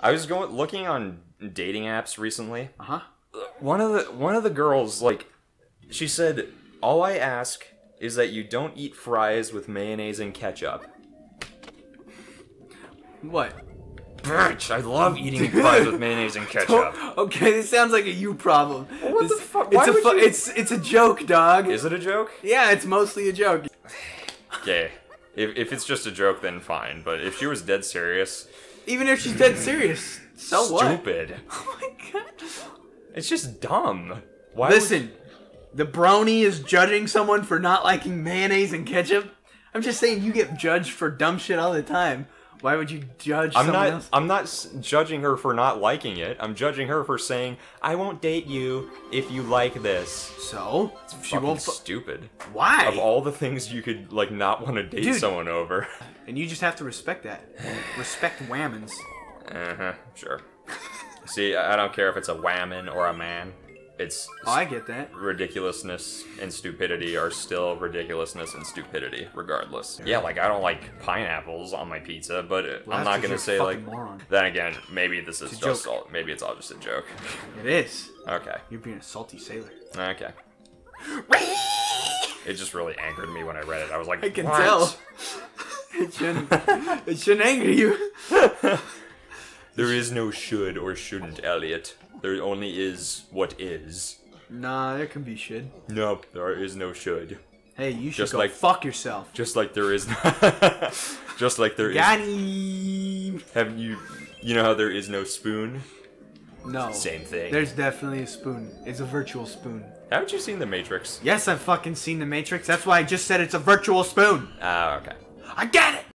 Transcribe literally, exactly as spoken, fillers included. I was going looking on dating apps recently. Uh-huh. One of the one of the girls, like, she said, "All I ask is that you don't eat fries with mayonnaise and ketchup." What? Birch, I love eating fries with mayonnaise and ketchup. Okay, this sounds like a you problem. Well, what this, the fuck? Why it's would a you... It's it's a joke, dog. Is it a joke? Yeah, it's mostly a joke. Okay, if if it's just a joke, then fine. But if she was dead serious, even if she's dead serious, so stupid. What? Stupid. Oh my god. It's just dumb. Why? Listen, would... the brony is judging someone for not liking mayonnaise and ketchup. I'm just saying, you get judged for dumb shit all the time. Why would you judge I'm someone not, else? I'm not judging her for not liking it. I'm judging her for saying, I won't date you if you like this. So? It's she fucking won't stupid. Why? Of all the things you could, like, not want to date Dude. someone over. And you just have to respect that. Respect whammons. Uh-huh, sure. See, I don't care if it's a whammon or a man. It's... Oh, I get that. Ridiculousness and stupidity are still ridiculousness and stupidity, regardless. Yeah, like, I don't like pineapples on my pizza, but well, I'm not gonna say, like... Moron. Then again, maybe this is just all... Maybe it's all just a joke. It is. Okay. You're being a salty sailor. Okay. It just really angered me when I read it. I was like, I can what? tell. It shouldn't... it shouldn't anger you. There is no should or shouldn't, Elliot. There only is what is. Nah, there can be should. Nope, there is no should. Hey, you should just go like, fuck yourself. Just like there is... just like there Got is... Got him! Have you... You know how there is no spoon? No. Same thing. There's definitely a spoon. It's a virtual spoon. Haven't you seen The Matrix? Yes, I've fucking seen The Matrix. That's why I just said it's a virtual spoon. Ah, uh, okay. I get it!